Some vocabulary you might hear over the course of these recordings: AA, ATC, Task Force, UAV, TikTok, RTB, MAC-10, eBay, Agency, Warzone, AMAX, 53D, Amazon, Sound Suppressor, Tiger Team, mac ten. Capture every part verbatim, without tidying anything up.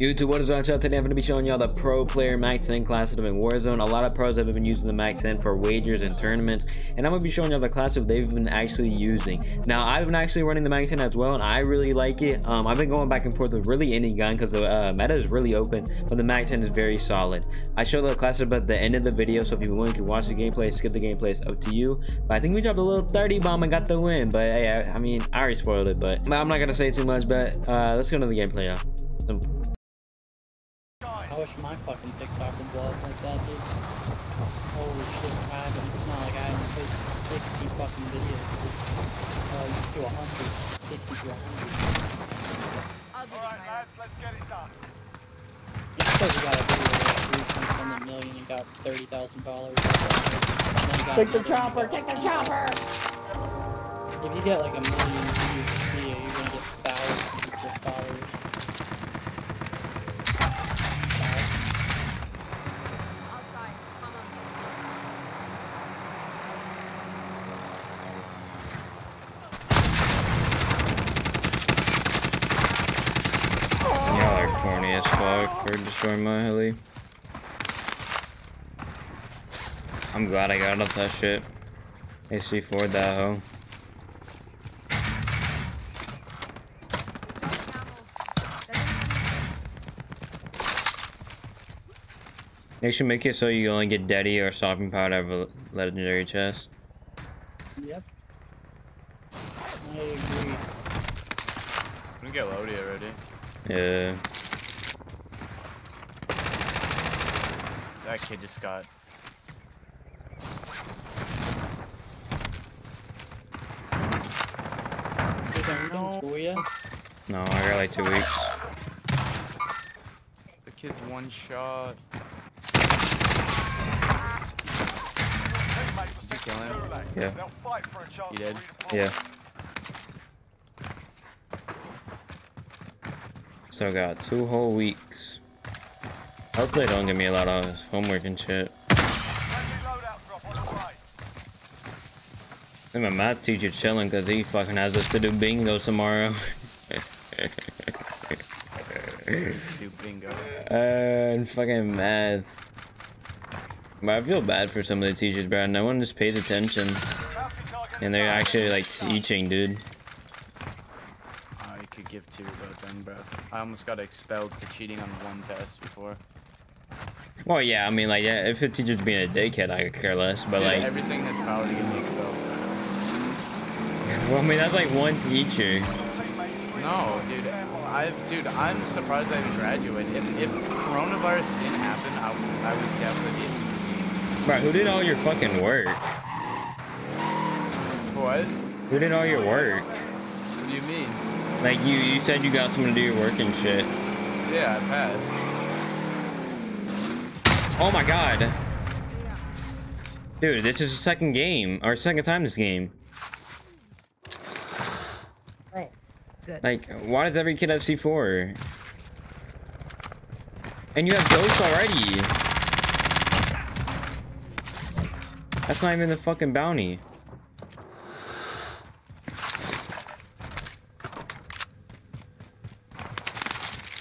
YouTube, what is going on? Today I'm going to be showing y'all the pro player mac ten class system in Warzone. A lot of pros have been using the mac ten for wagers and tournaments, and I'm going to be showing y'all the class that they've been actually using. Now, I've been actually running the mac ten as well, and I really like it. Um, I've been going back and forth with really any gun because the uh, meta is really open, but the mac ten is very solid. I show the class system at the end of the video, so if you want, you can watch the gameplay, skip the gameplay, it's up to you. But I think we dropped a little thirty bomb and got the win, but hey, I, I mean, I already spoiled it, but I'm not going to say too much, but uh, let's go into the gameplay, y'all. I wish my fucking TikTok would blow up like that, dude. Holy shit, I haven't, it's not like I haven't posted sixty fucking videos, dude. Um, to one hundred. sixty to one hundred. Alright, lads, let's get it done. You suppose you got a video that like three point seven million and got thirty thousand dollars. Take the chopper, take the chopper! If you get like a million views video, you're gonna get thousands of followers. Corny as fuck for destroying my heli. I'm glad I got up that shit. A C four that hoe. They should make it so you only get Daddy or Sopping Powder out of a legendary chest. Yep. I agree. I'm gonna get loaded already. Yeah. That kid just got. No, I got like two weeks. The kid's one shot. Did you kill him? Yeah. You did? Yeah. So I got two whole weeks. Hopefully they don't give me a lot of homework and shit. And my math teacher chilling because he fucking has us to do bingo tomorrow. Do bingo. Uh, and fucking math. But I feel bad for some of the teachers, bro. No one just pays attention. And they're actually like teaching, dude. I could give two about them, bro. I almost got expelled for cheating on one test before. Well, yeah, I mean, like, yeah, if a teacher's being a dickhead, I could care less, but, yeah, like... everything has power to get me expelled. Well, I mean, that's, like, one teacher. No, dude, I've, dude, I'm surprised I even graduated. If, if coronavirus didn't happen, I would, I would definitely be a student. Bro, who did all your fucking work? What? Who did all your work? What do you mean? Like, you, you said you got someone to do your work and shit. Yeah, I passed. Oh my god. Dude, this is the second game. Or second time this game. Right. Good. Like, why does every kid have C four? And you have ghosts already. That's not even the fucking bounty.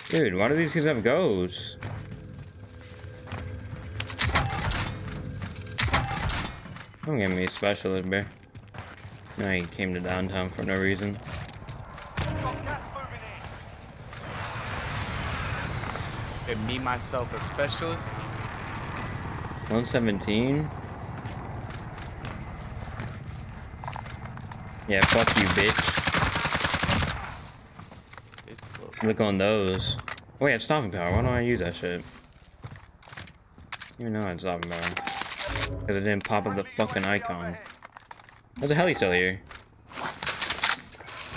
Dude, why do these kids have ghosts? Don't give me a specialist, bear. No, he came to downtown for no reason. Give me myself a specialist. one seventeen. Yeah, fuck you, bitch. It's look on those. Oh, yeah, stopping power. Why don't I use that shit? You know I had stopping power. Because it didn't pop up the fucking icon. There's a heli still here.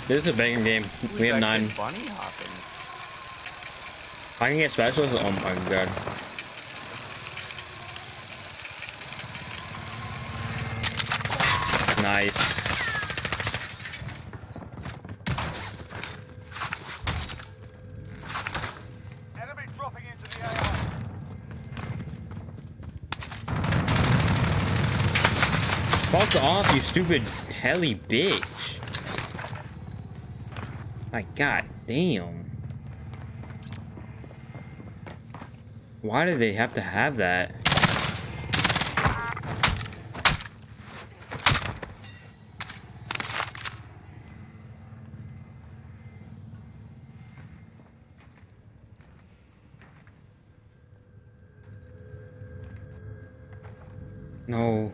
This is a banging game. We have nine. I can get specialists. Oh my god. Nice. Fuck off, you stupid heli bitch. Like, god damn. Why do they have to have that? No.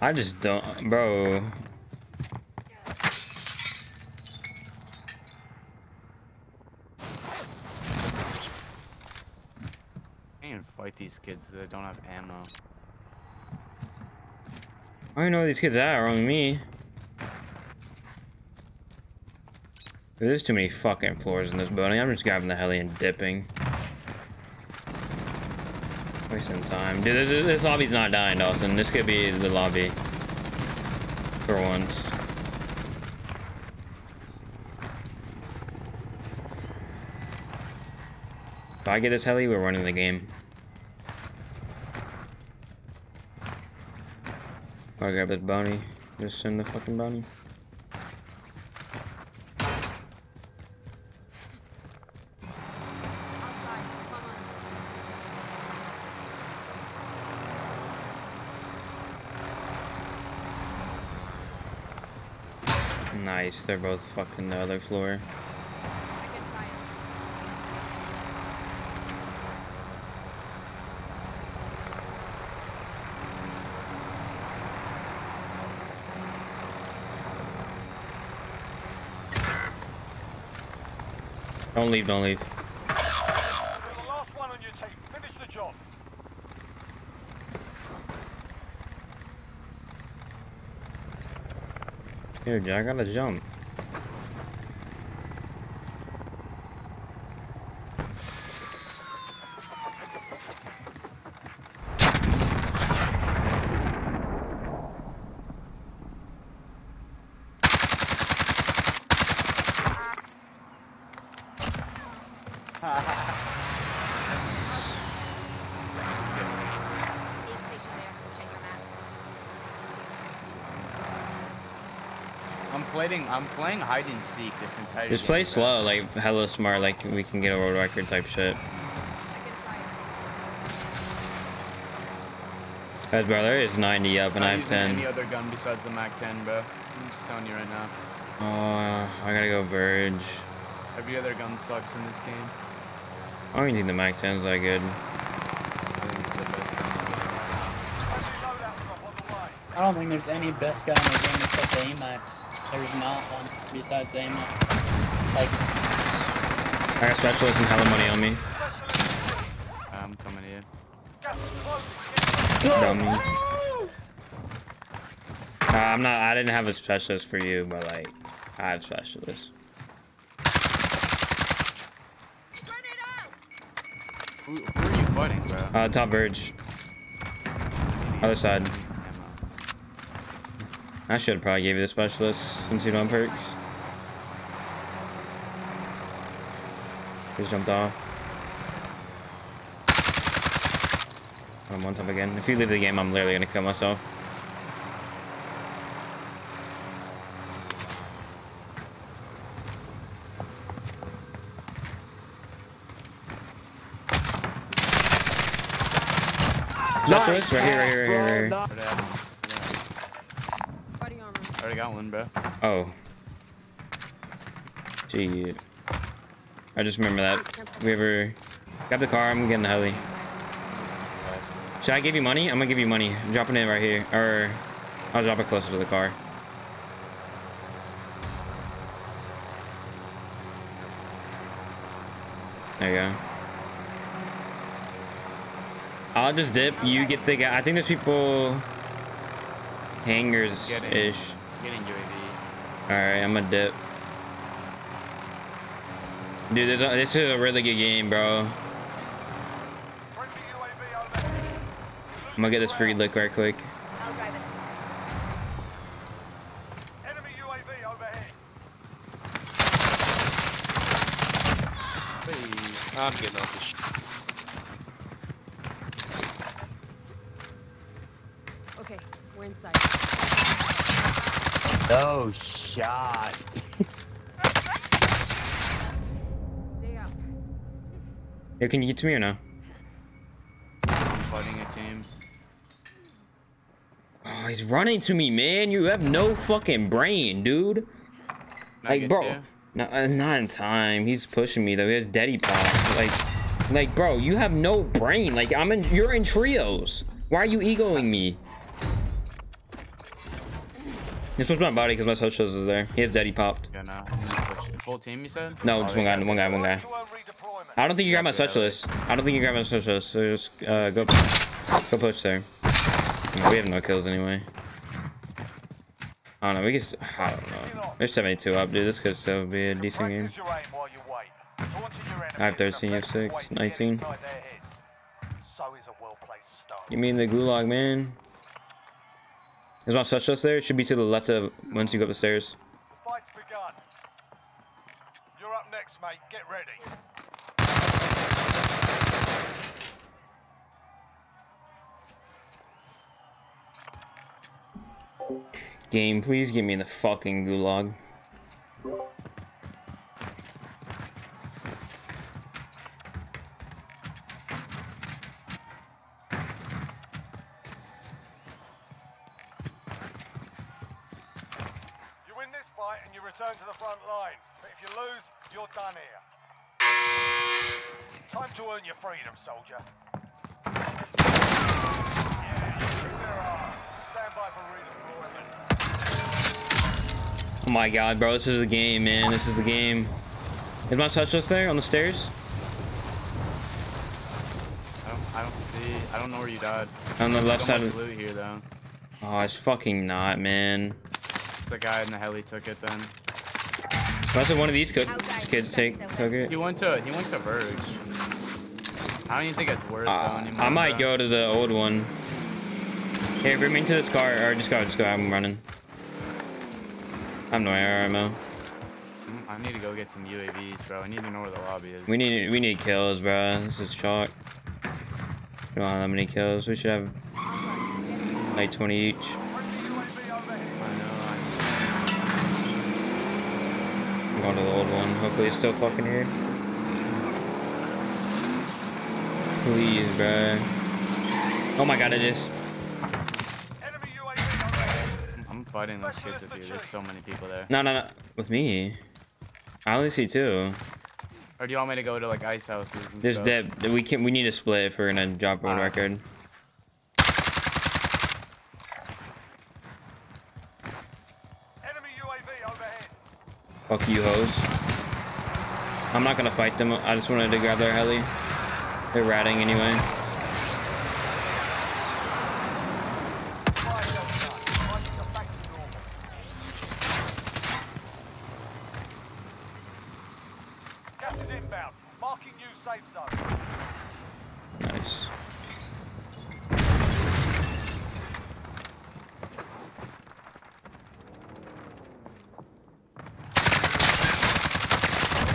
I just don't, bro. These kids that don't have ammo. I don't know where these kids are, only me. There's too many fucking floors in this building. I'm just grabbing the heli and dipping. Wasting time. Dude, this, this lobby's not dying, Dawson. This could be the lobby. For once. If I get this heli, we're running the game. I grab this bounty. Just send the fucking bounty. Nice. They're both fucking the other floor. Don't leave, don't leave. You're the last one on your team. Finish the job. Dude, I gotta jump. I'm playing hide and seek this entire game. Just play slow, like hello smart, like we can get a world record type shit. Guys, bro, there is ninety up and I have ten. Any other gun besides the mac ten, bro? I'm just telling you right now. Oh, uh, I gotta go Verge. Every other gun sucks in this game. I don't even think the mac ten's that good. I don't think there's any best gun in the game except the A max. There's not one besides aiming. Like, I got specialists and hella money on me. I'm coming in. Um, uh, I'm not. I didn't have a specialist for you, but like, I have specialists. Run it out. Who, who are you fighting, bro? Uh, top Verge. Other side. I should have probably gave you the specialist since you don't perks. Just jumped off. I'm on top again. If you leave the game, I'm literally gonna kill myself. Specialist, right here, right here, right here. Right here. I got one, bro. Oh. Gee. I just remember that. We ever grab the car, I'm getting the heli. Should I give you money? I'm gonna give you money. I'm dropping it right here. Or I'll drop it closer to the car. There you go. I'll just dip. You get the guy. I think there's people hangers ish. Getting U A V. Alright, I'm a dip. Dude, this, this is a really good game, bro. I'm gonna get this free lick right quick. I'm getting off this shit. Okay, we're inside. No shot. Stay up. Yo, can you get to me or no? I'm fighting a team. Oh, he's running to me, man. You have no fucking brain, dude. Like, bro. You. No, not in time. He's pushing me though. He has daddy pop. Like, like, bro, you have no brain. Like, I'm in. You're in trios. Why are you egoing me? This was my body because my socials is there. He has daddy popped. Yeah, no. Full team, you said? No, oh, just one guy. One guy. One guy. I don't think you got my socialist. I don't think you got my socialist. So just uh, go, go push there. We have no kills anyway. I don't know, we just, I don't know. There's seventy-two up, dude. This could still be a decent game. I have thirteen, six, nineteen. You mean the gulag, man? Is my specialist there? It should be to the left of once you go up the stairs. Fight's begun. You're up next, mate. Get ready. Game, please give me the fucking gulag. You win this fight and you return to the front line. But if you lose, you're done here. Time to earn your freedom, soldier. Yeah, you kick their ass. Stand by for redeployment. Oh my god, bro, this is the game, man. This is the game. Is my specialist there on the stairs? I don't, I don't see. I don't know where you died. On the left side of the loot here, though. Oh, it's fucking not, man. It's the guy in the heli took it then. Must have one of these kids take took it. He went to he went to Verge. I don't even think it's worth uh, anymore. I might though. go to the old one. Here, bring me to this car, or just go, just go. I'm running. I'm no A R M O. I need to go get some U A Vs, bro. I need to know where the lobby is. We need we need kills, bro. This is chalk. We don't have that many kills. We should have like twenty each. I'm going to the old one. Hopefully it's still fucking here. Please, bro. Oh my god, it is. Fighting those kids with you. There's so many people there. No, no, no. With me, I only see two. Or do you want me to go to like ice houses? And There's stuff? Dead. We can. We need to split if we're gonna drop world ah. record. Enemy U A V overhead. Fuck you, hoes. I'm not gonna fight them. I just wanted to grab their heli. They're ratting anyway.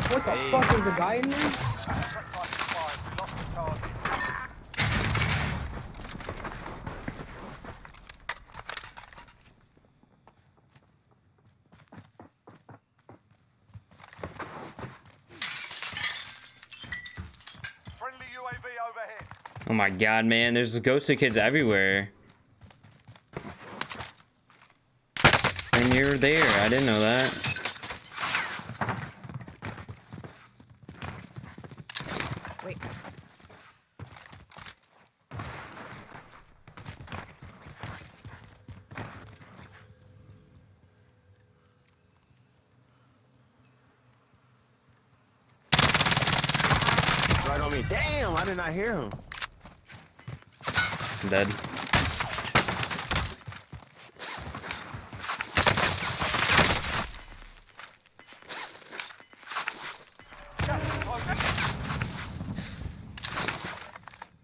What the hey. fuck is the guy in there? Oh my god, man, there's ghosted kids everywhere. And you're there, I didn't know that. Wait. Right on me. Damn, I did not hear him. I'm dead.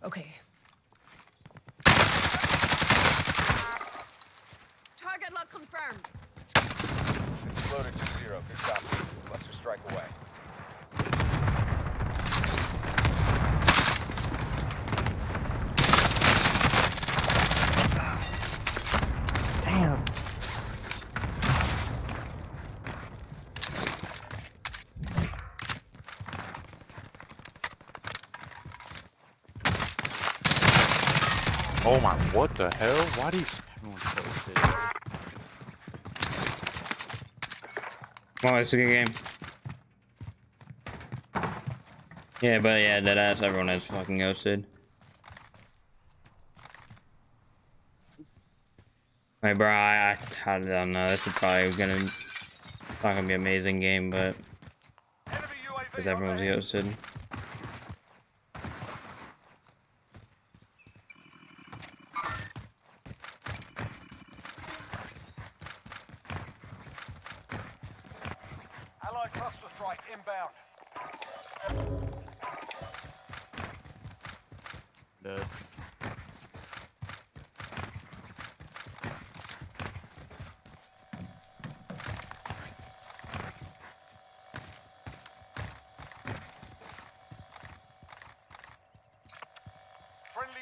Okay. Target lock confirmed. It's loaded to zero. Good job. Cluster strike away. What the hell? Why do you everyone so Come on, it's a good game. Yeah, but yeah, that ass everyone has fucking ghosted. Hey, bro, I, I, I don't know. This is probably gonna it's not gonna be an amazing game, but because everyone's ghosted.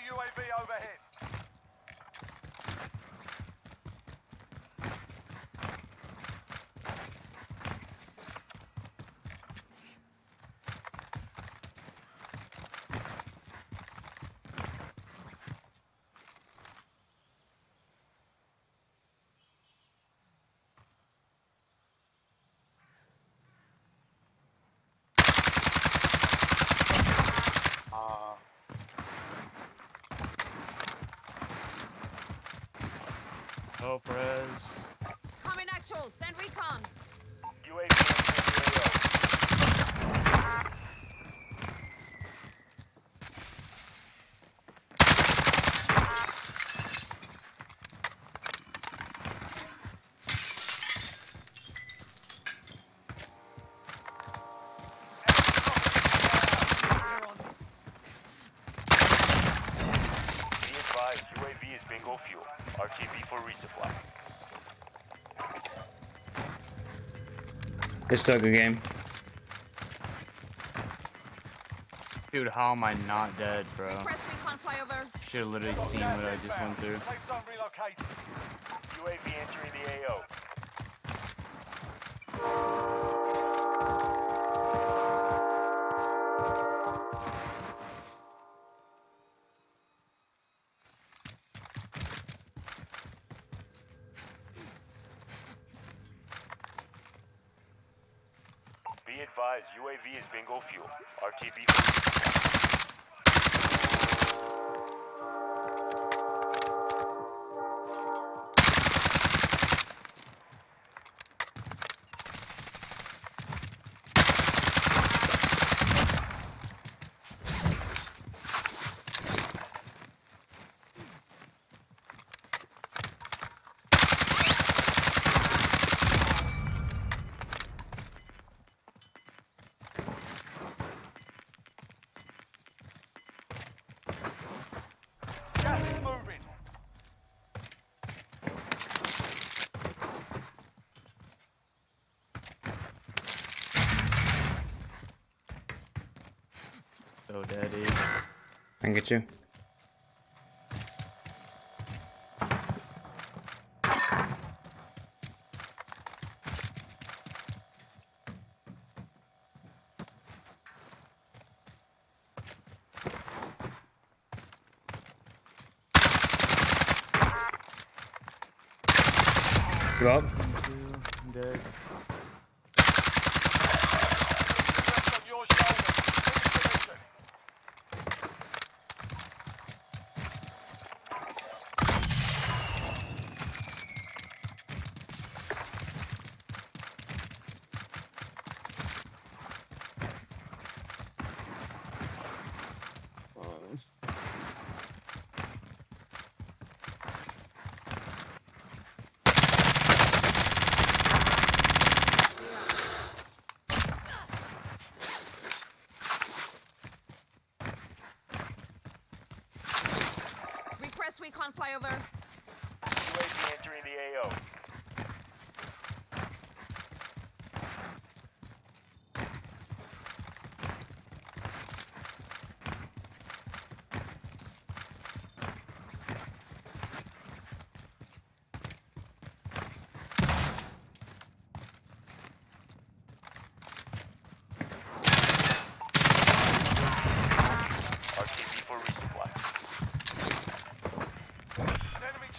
U A V overhead. Go for us. Common actual, send recon. U A V. It's still a good game. Dude, how am I not dead, bro? Should have literally seen what I just went through. U A V entering the A O. U A V is bingo fuel. R T B. So daddy. I can get you. Go up. I'm dead.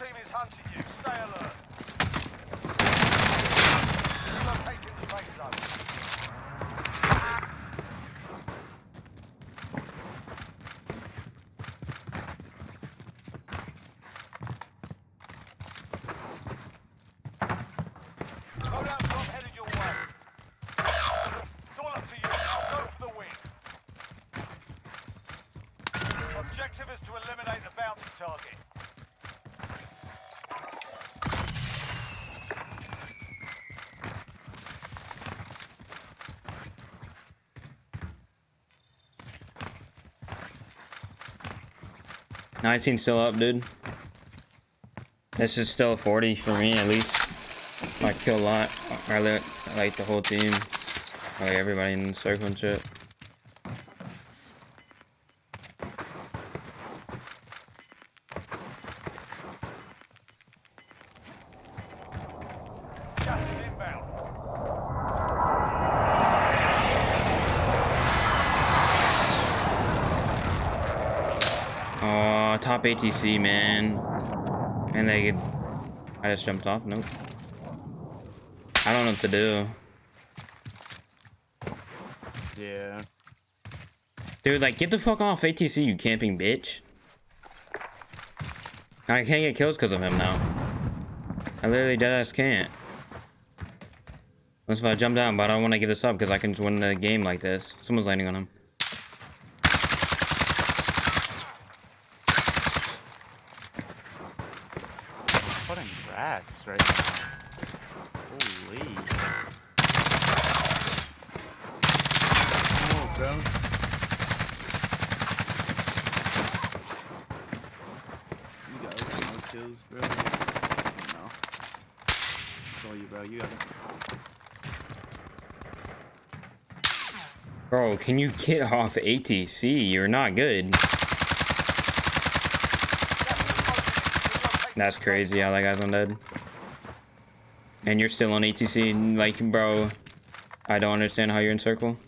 team is hunting you. Stay alert. Relocating the safe zone. Loadout drop headed your way. It's all up to you. Go for the win. Objective is to eliminate the bounty target. nineteen still up, dude. This is still forty for me, at least. I kill a lot. I like, I like the whole team. I like everybody in the circle and shit. Top A T C, man, and they could. I just jumped off. Nope. I don't know what to do. Yeah. Dude, like, get the fuck off A T C, you camping bitch. I can't get kills because of him now. I literally deadass can't. Unless if I jump down, but I don't want to give this up because I can just win the game like this. Someone's landing on him. Rats right now. Holy. Oh, bro. You got no kills, bro. No. It's all you, bro. You got it. Bro, can you get off A T C? You're not good. That's crazy how that guy's undead. And you're still on A T C, like, bro. I don't understand how you're in circle.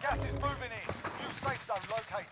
Gas is moving in. New safe zone located.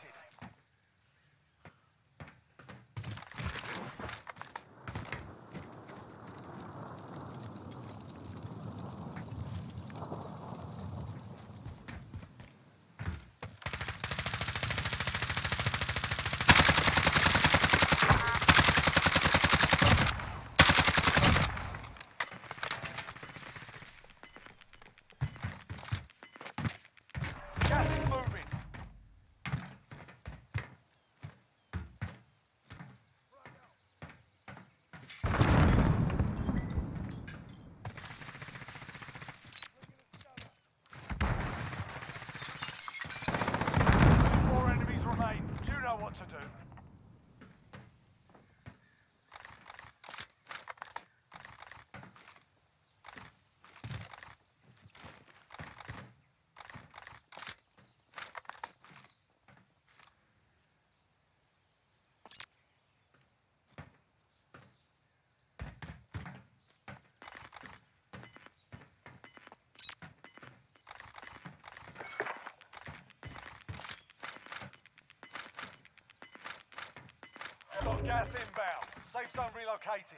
Gas inbound. Safe zone relocated.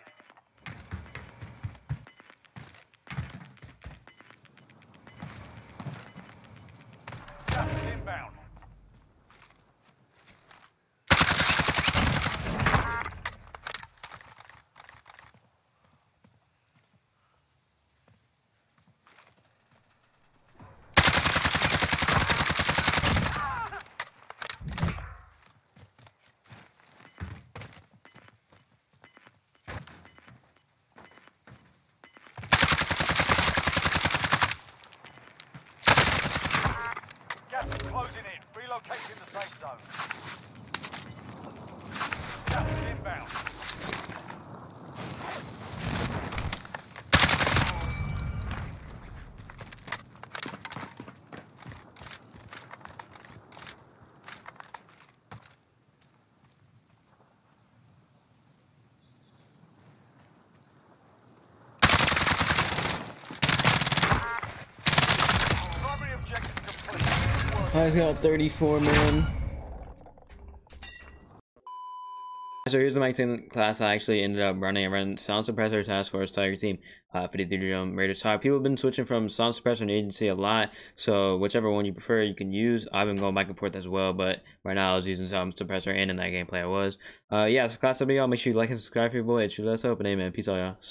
Gas is inbound. Closing in, relocating the safe zone. Gas is inbound. Primary objective complete. I just got thirty-four, man. So here's the M A C ten class I actually ended up running. I ran Sound Suppressor, Task Force, Tiger Team, uh, fifty-three D, Raiders. So people have been switching from Sound Suppressor and Agency a lot. So whichever one you prefer, you can use. I've been going back and forth as well, but right now I was using Sound Suppressor, and in that gameplay I was. Uh, yeah, this class will be all. Make sure you like and subscribe, people. It's your last hope, and amen. Peace out, y'all.